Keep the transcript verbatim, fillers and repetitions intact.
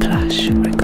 Plush Recordings.